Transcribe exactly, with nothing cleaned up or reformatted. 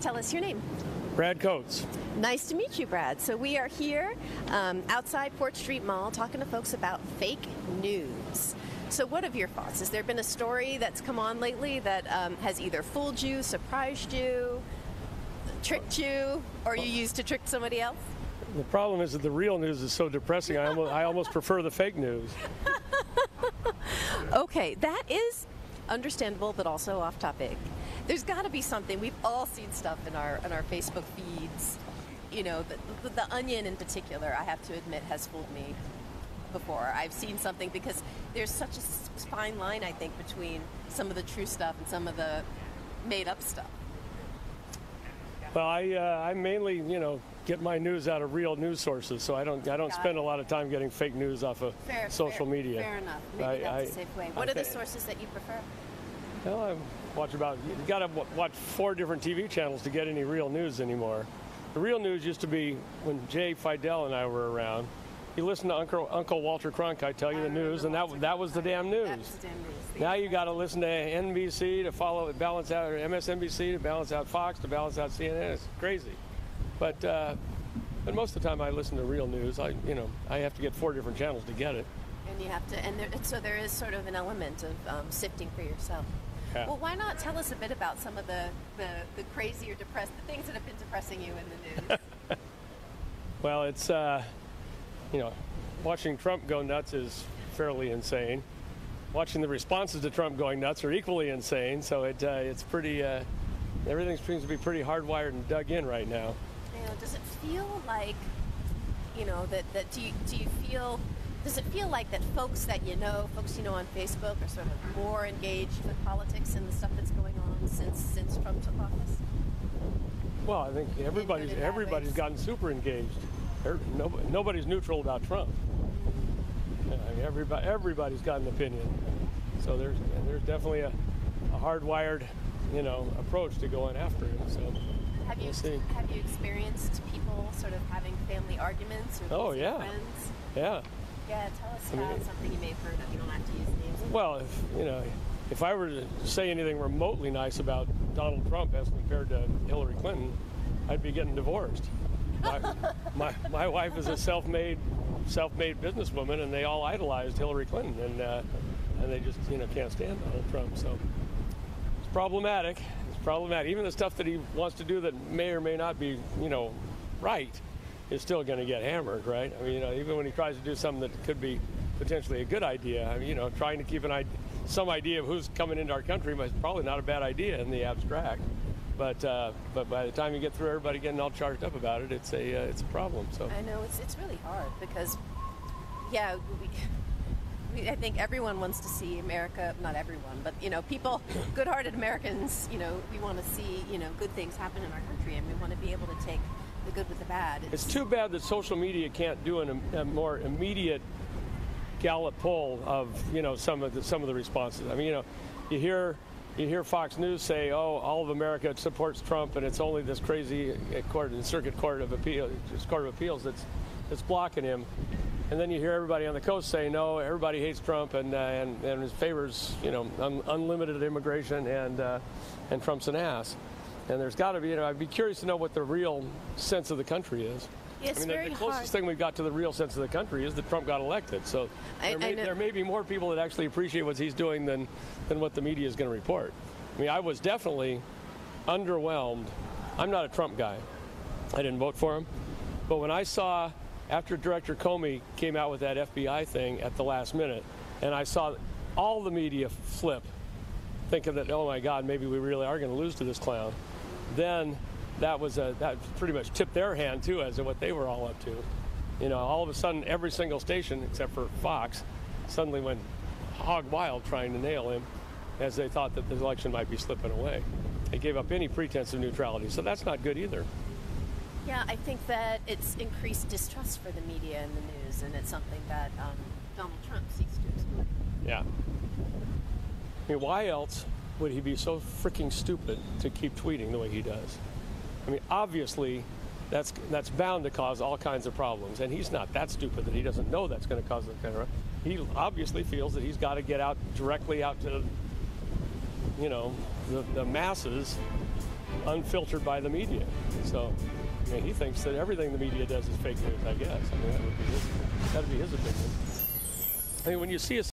tell us your name. Brad Coates. Nice to meet you, Brad. So we are here um, outside Fort Street Mall talking to folks about fake news. So what have your thoughts? Has there been a story that's come on lately that um, has either fooled you, surprised you, tricked you, or you used to trick somebody else? The problem is that the real news is so depressing, I almost, I almost prefer the fake news. Okay, that is understandable, but also off topic. There's got to be something. We've all seen stuff in our in our Facebook feeds. You know, the, the, the Onion in particular, I have to admit, has fooled me before. I've seen something, because there's such a fine line, I think, between some of the true stuff and some of the made-up stuff. Well, I uh, I mainly, you know, get my news out of real news sources, so I don't I don't Got spend it. a lot of time getting fake news off of fair, social fair, media. Fair enough. Maybe I, that's I, a safe way. What I, are the sources that you prefer? Well, I watch about. You got to watch four different T V channels to get any real news anymore. The real news used to be when Jay Fidel and I were around. You listen to Uncle Uncle Walter Cronkite tell you the news, and that that was the damn news. That was the damn news. Now you got to listen to N B C to follow, balance out, or M S N B C to balance out Fox, to balance out C N N. It's crazy. But uh, but most of the time I listen to real news. I you know I have to get four different channels to get it. And you have to, and there, so there is sort of an element of um, sifting for yourself. Yeah. Well, why not tell us a bit about some of the the, the crazy or depressed the things that have been depressing you in the news? Well, it's. Uh, You know, watching Trump go nuts is fairly insane. Watching the responses to Trump going nuts are equally insane. So it uh, it's pretty, uh, everything seems to be pretty hardwired and dug in right now. You know, does it feel like, you know, that, that do, you, do you feel, does it feel like that folks that you know, folks you know on Facebook are sort of more engaged with politics and the stuff that's going on since, since Trump took office? Well, I think everybody's, everybody's gotten super engaged. Nobody's neutral about Trump. I mean, everybody, everybody's got an opinion. So there's there's definitely a, a hardwired, you know, approach to going after him. So have you we'll see. have you experienced people sort of having family arguments or oh yeah, friends? yeah, yeah. Tell us about I mean, something you may have heard that you don't have to use names. Well, if you know, if I were to say anything remotely nice about Donald Trump as compared to Hillary Clinton, I'd be getting divorced. My, my, my wife is a self-made, self-made businesswoman, and they all idolized Hillary Clinton, and uh, and they just you know can't stand Donald Trump. So it's problematic. It's problematic. Even the stuff that he wants to do that may or may not be you know right is still going to get hammered, right? I mean, you know, even when he tries to do something that could be potentially a good idea, I mean, you know, trying to keep an idea, some idea of who's coming into our country, is probably not a bad idea in the abstract. But uh, but by the time you get through everybody getting all charged up about it, it's a uh, it's a problem. So I know it's it's really hard because, yeah, we, we, I think everyone wants to see America. Not everyone, but you know, people, good-hearted Americans. You know, we want to see you know good things happen in our country, and we want to be able to take the good with the bad. It's, it's too bad that social media can't do an, a more immediate Gallup poll of you know some of the some of the responses. I mean, you know, you hear. You hear Fox News say, "Oh, all of America supports Trump, and it's only this crazy court, circuit court of appeal, court of appeals that's that's blocking him." And then you hear everybody on the coast say, "No, everybody hates Trump, and uh, and and favors, you know, un unlimited immigration, and uh, and Trump's an ass." And there's got to be, you know, I'd be curious to know what the real sense of the country is. It's I mean, very the closest hard. thing we've got to the real sense of the country is that Trump got elected. So I, there, may, there may be more people that actually appreciate what he's doing than, than what the media is going to report. I mean, I was definitely underwhelmed. I'm not a Trump guy. I didn't vote for him. But when I saw, after Director Comey came out with that F B I thing at the last minute, and I saw all the media flip, thinking that, oh, my God, maybe we really are going to lose to this clown, then that was a, that pretty much tipped their hand too as to what they were all up to. You know, all of a sudden every single station except for Fox suddenly went hog wild trying to nail him as they thought that the election might be slipping away. They gave up any pretense of neutrality, so that's not good either. Yeah, I think that it's increased distrust for the media and the news, and it's something that um, Donald Trump seeks to exploit. Yeah. I mean, why else would he be so freaking stupid to keep tweeting the way he does? I mean, obviously, that's that's bound to cause all kinds of problems, and he's not that stupid that he doesn't know that's going to cause that kind of. He obviously feels that he's got to get out directly out to, you know, the, the masses, unfiltered by the media. So I mean, he thinks that everything the media does is fake news, I guess. I mean, that would be his, that'd be his opinion. I mean, when you see a